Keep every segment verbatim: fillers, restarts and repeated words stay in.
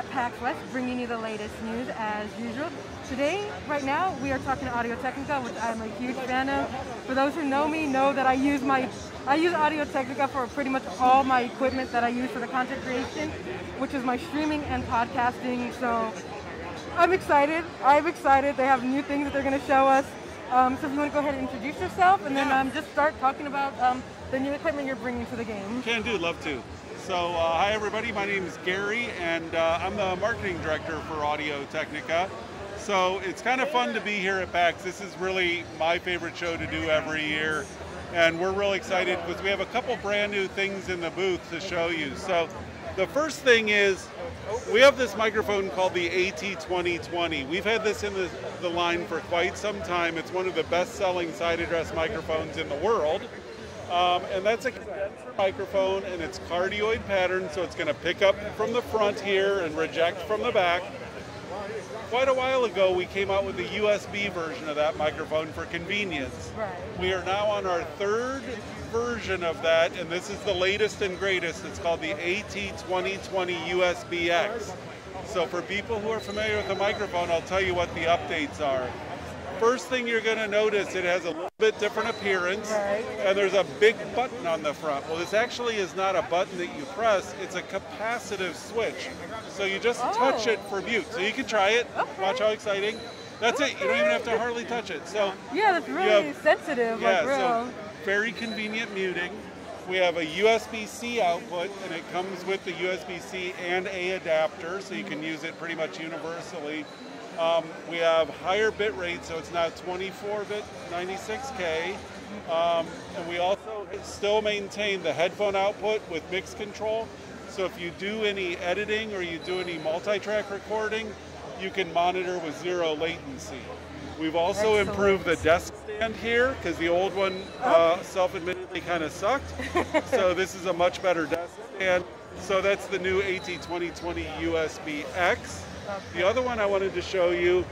at PAX West, bringing you the latest news as usual. Today, right now, we are talking Audio-Technica, which I'm a huge fan of. For those who know me, know that I use my I use Audio-Technica for pretty much all my equipment that I use for the content creation, which is my streaming and podcasting. So I'm excited. I'm excited. They have new things that they're going to show us. Um, so if you want to go ahead and introduce yourself, and then um, just start talking about um, the new equipment you're bringing to the game. Can do. Love to. So uh, hi, everybody. My name is Gary, and uh, I'm the marketing director for Audio-Technica. So it's kind of fun to be here at PAX. This is really my favorite show to do every year. And we're really excited because we have a couple brand new things in the booth to show you. So the first thing is we have this microphone called the A T twenty twenty. We've had this in the, the line for quite some time. It's one of the best-selling side address microphones in the world. Um, and that's a condenser microphone, and it's cardioid pattern, so it's going to pick up from the front here and reject from the back. Quite a while ago, we came out with the U S B version of that microphone for convenience. Right. We are now on our third version of that, and this is the latest and greatest. It's called the A T twenty twenty U S B X. So for people who are familiar with the microphone, I'll tell you what the updates are. First thing you're going to notice, it has a little bit different appearance, right, and there's a big button on the front. Well, this actually is not a button that you press, it's a capacitive switch. So you just oh. touch it for mute. So you can try it, okay. Watch how exciting. That's okay. It, you don't even have to hardly touch it. So yeah, that's really have, sensitive, yeah, like real. So very convenient muting. We have a U S B C output, and it comes with the U S B C and A adapter, so you can use it pretty much universally. Um, we have higher bit rate, so it's now twenty-four bit, ninety-six K, um, and we also still maintain the headphone output with mix control. So if you do any editing or you do any multi-track recording, you can monitor with zero latency. We've also Excellent. improved the desk stand here because the old one uh, okay. self-admittedly kind of sucked. So this is a much better desk stand. So that's the new A T twenty twenty U S B X. The other one I wanted to show you,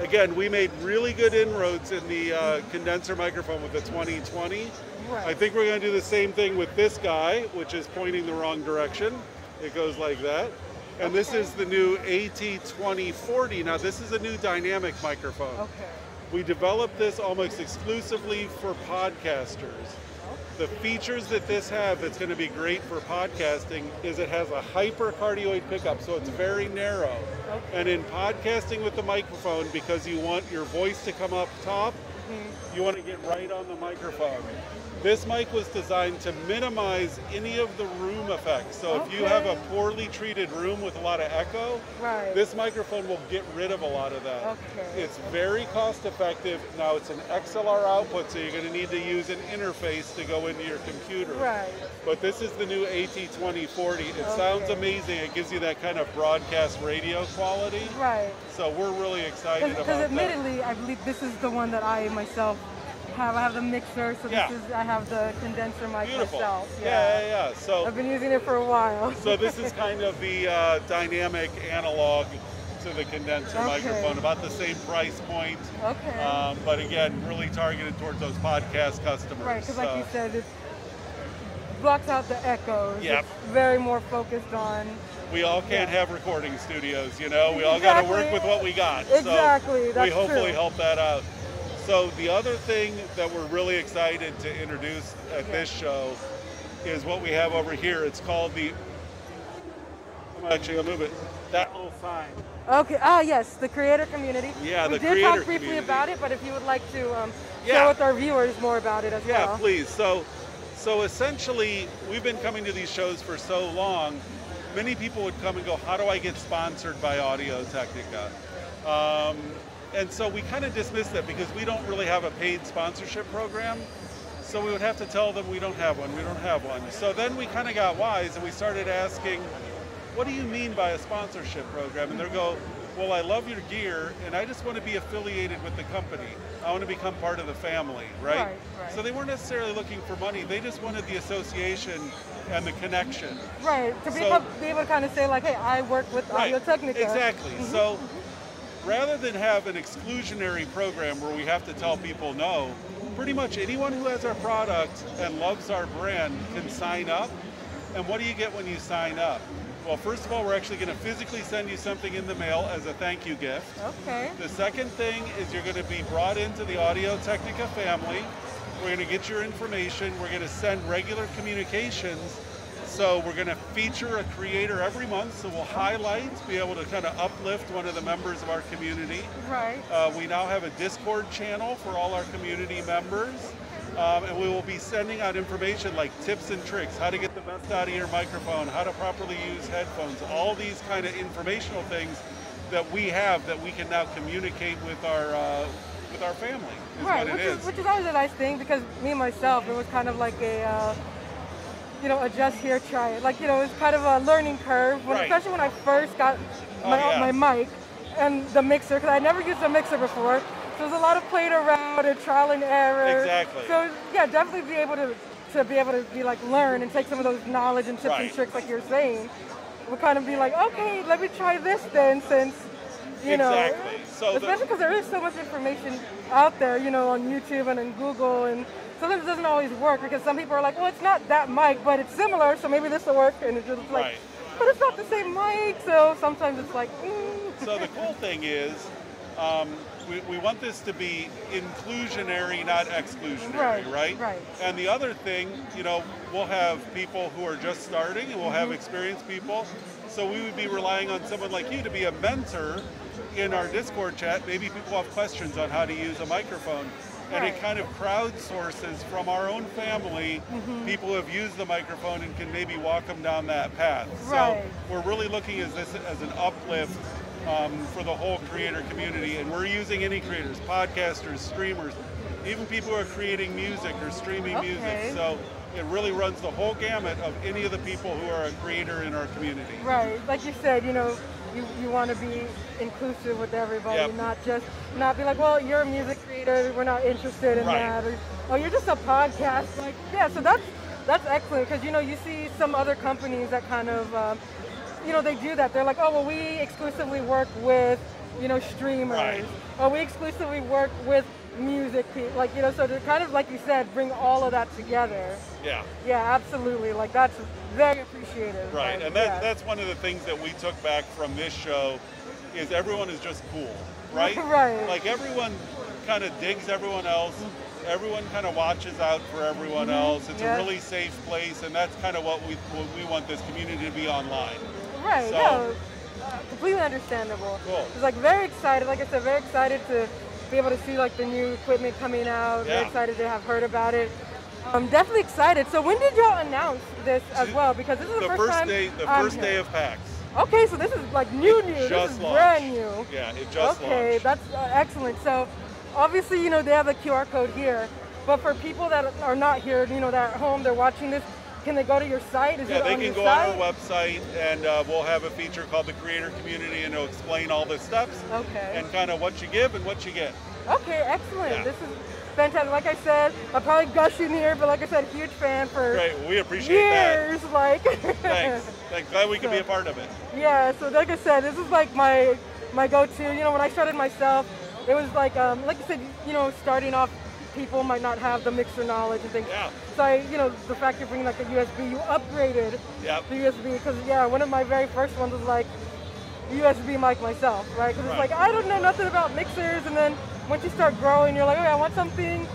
again, we made really good inroads in the uh, condenser microphone with the twenty twenty. Right. I think we're going to do the same thing with this guy, which is pointing the wrong direction. It goes like that. And okay. this is the new A T twenty forty. Now, this is a new dynamic microphone. Okay. We developed this almost exclusively for podcasters. The features that this have that's going to be great for podcasting is it has a hypercardioid pickup, so it's very narrow. Okay. And in podcasting with the microphone, because you want your voice to come up top, mm-hmm. you want to get right on the microphone. This mic was designed to minimize any of the room effects. So okay. if you have a poorly treated room with a lot of echo, right. this microphone will get rid of a lot of that. Okay. It's very cost effective. Now it's an X L R output, so you're going to need to use an interface to go into your computer. Right. But this is the new A T twenty forty. It okay. sounds amazing. It gives you that kind of broadcast radio quality. Right. So we're really excited about that. Because admittedly, I believe this is the one that I myself have. I have the mixer, so yeah. this is, I have the condenser mic Beautiful. myself. Yeah. yeah, yeah, yeah. So I've been using it for a while. So this is kind of the uh, dynamic analog to the condenser okay. microphone, about the same price point. Okay. Um, but again, really targeted towards those podcast customers. Right, because so. like you said, it blocks out the echoes. Yep. It's very more focused on... We all can't yeah. have recording studios, you know? We all exactly. got to work with what we got. Exactly, so that's we hopefully true. help that out. So the other thing that we're really excited to introduce at this show is what we have over here. It's called the, I'm actually going to move it, that little sign. Okay, ah yes, the creator community. Yeah, the creator community. We did talk briefly about it, but if you would like to um, yeah. share with our viewers more about it as yeah, well. Yeah, please. So, so essentially, we've been coming to these shows for so long, many people would come and go, how do I get sponsored by Audio-Technica? Um, And so we kind of dismissed that because we don't really have a paid sponsorship program. So we would have to tell them we don't have one, we don't have one. So then we kind of got wise and we started asking, what do you mean by a sponsorship program? And they'll go, well, I love your gear and I just want to be affiliated with the company. I want to become part of the family, right? Right, right. So they weren't necessarily looking for money. They just wanted the association and the connection. Right, to be, so, able, be able to kind of say like, hey, I work with right, Audio-Technica. Exactly. Mm-hmm. So. Rather than have an exclusionary program where we have to tell people no, pretty much anyone who has our product and loves our brand can sign up. And what do you get when you sign up? Well, first of all, we're actually going to physically send you something in the mail as a thank you gift. Okay. The second thing is you're going to be brought into the Audio-Technica family. We're going to get your information. We're going to send regular communications. So we're going to feature a creator every month, so we'll highlight, be able to kind of uplift one of the members of our community. Right. Uh, we now have a Discord channel for all our community members. Um, and we will be sending out information like tips and tricks, how to get the best out of your microphone, how to properly use headphones, all these kind of informational things that we have that we can now communicate with our uh, with our family. Is right, what which, it is. Is, which is always a nice thing, because me myself, it was kind of like a uh, you know, adjust here, try it. Like, you know, it's kind of a learning curve, when, right. especially when I first got my, oh, yeah. my mic and the mixer, because I never used a mixer before. There's a lot of playing around and trial and error. Exactly. So yeah, definitely be able to to be able to be like learn and take some of those knowledge and tips right. and tricks like you're saying. We'll kind of be like, okay, let me try this then, since you exactly. know. So especially because the there is so much information out there, you know, on YouTube and on Google, and sometimes it doesn't always work because some people are like, well, it's not that mic, but it's similar, so maybe this will work, and it's just like, right. but it's not the same mic, so sometimes it's like. Mm. So the cool thing is. Um, We, we want this to be inclusionary, not exclusionary, right, right? Right. And the other thing, you know, we'll have people who are just starting, and we'll mm-hmm. have experienced people. So we would be relying on someone like you to be a mentor in our Discord chat. Maybe people have questions on how to use a microphone. Right. And it kind of crowdsources from our own family, mm-hmm. people who have used the microphone and can maybe walk them down that path. Right. So we're really looking at this as an uplift Um, for the whole creator community, and we're using any creators, podcasters, streamers, even people who are creating music or streaming okay. music. So it really runs the whole gamut of any of the people who are a creator in our community. Right, like you said, you know, you, you want to be inclusive with everybody, yep. not just not be like, well, you're a music creator, we're not interested in right. that, or oh, you're just a podcast. Like, yeah, so that's that's excellent, because you know you see some other companies that kind of. Um, You know, they do that. They're like, oh, well, we exclusively work with, you know, streamers. Right. Or we exclusively work with music people. Like, you know, so to kind of, like you said, bring all of that together. Yeah. Yeah, absolutely. Like, that's very appreciative. Right. Like, and that, yeah. that's one of the things that we took back from this show is everyone is just cool, right? Right. Like, everyone kind of digs everyone else. Everyone kind of watches out for everyone mm-hmm. else. It's yes. a really safe place, and that's kind of what we, what we want this community to be online. Right, so. No, uh, completely understandable. Cool. It's like very excited, like I said, very excited to be able to see like the new equipment coming out, yeah. very excited to have heard about it. I'm definitely excited. So when did y'all announce this as well? Because this is the, the first, first time day, The I'm first here. Day of PAX. Okay, so this is like new, it new, just this is launched. Brand new. Yeah, it just okay, launched. That's uh, excellent. So obviously, you know, they have a Q R code here, but for people that are not here, you know, that are at home, they're watching this, can they go to your site? Is yeah, it they on can go site? On our website, and uh, we'll have a feature called the Creator Community, and it'll explain all the steps okay. and kind of what you give and what you get. Okay, excellent. Yeah. This is fantastic. Like I said, I'm probably gushing here, but like I said, huge fan for Great. We appreciate years. That. Like Thanks. Thanks. Glad we could so, be a part of it. Yeah, so like I said, this is like my my go-to. You know, when I started myself, it was like, um, like I said, you know, starting off, people might not have the mixer knowledge and things. Yeah. So, I, you know, the fact you're bringing like a U S B, you upgraded yep. the U S B, because yeah, one of my very first ones was like U S B mic myself, right? Because right. it's like, I don't know nothing about mixers, and then once you start growing, you're like, okay, I want something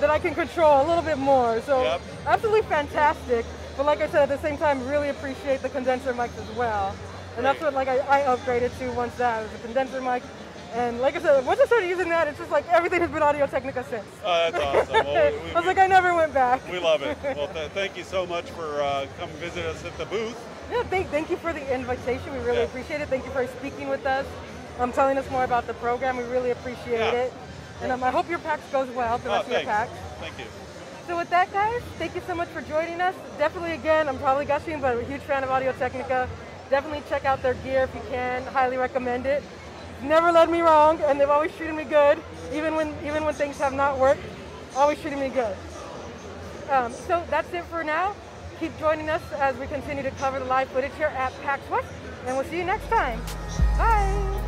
that I can control a little bit more. So, yep. absolutely fantastic. But like I said, at the same time, really appreciate the condenser mics as well. And Great. That's what like I, I upgraded to once that was a condenser mic. And like I said, once I started using that, it's just like everything has been Audio-Technica since. Oh, that's awesome. Well, we, we, I was we, like, I never went back. We love it. Well, th thank you so much for uh, come visit us at the booth. Yeah, thank, thank you for the invitation. We really yeah. appreciate it. Thank you for speaking with us. Um, telling us more about the program. We really appreciate yeah. it. And um, I hope your PAX goes well. The rest oh, of your PAX. Thank you. So with that, guys, thank you so much for joining us. Definitely, again, I'm probably gushing, but I'm a huge fan of Audio-Technica. Definitely check out their gear if you can. Highly recommend it. Never led me wrong, and they've always treated me good, even when even when things have not worked, always treating me good. Um, so that's it for now. Keep joining us as we continue to cover the live footage here at PAX West, and we'll see you next time. Bye.